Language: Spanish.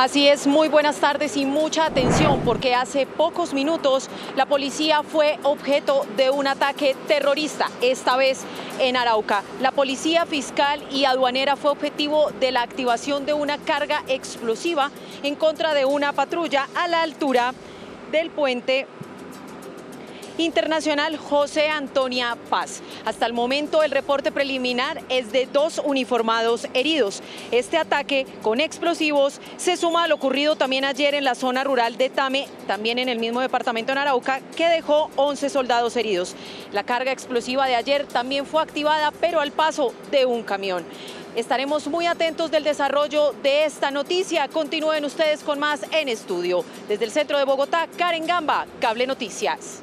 Así es, muy buenas tardes y mucha atención, porque hace pocos minutos la policía fue objeto de un ataque terrorista, esta vez en Arauca. La Policía Fiscal y Aduanera fue objetivo de la activación de una carga explosiva en contra de una patrulla a la altura del puente internacional José Antonio Paz. Hasta el momento el reporte preliminar es de 2 uniformados heridos. Este ataque con explosivos se suma a lo ocurrido también ayer en la zona rural de Tame, también en el mismo departamento en Arauca, que dejó 11 soldados heridos. La carga explosiva de ayer también fue activada, pero al paso de un camión. Estaremos muy atentos del desarrollo de esta noticia. Continúen ustedes con más en estudio. Desde el centro de Bogotá, Karen Gamba, Cable Noticias.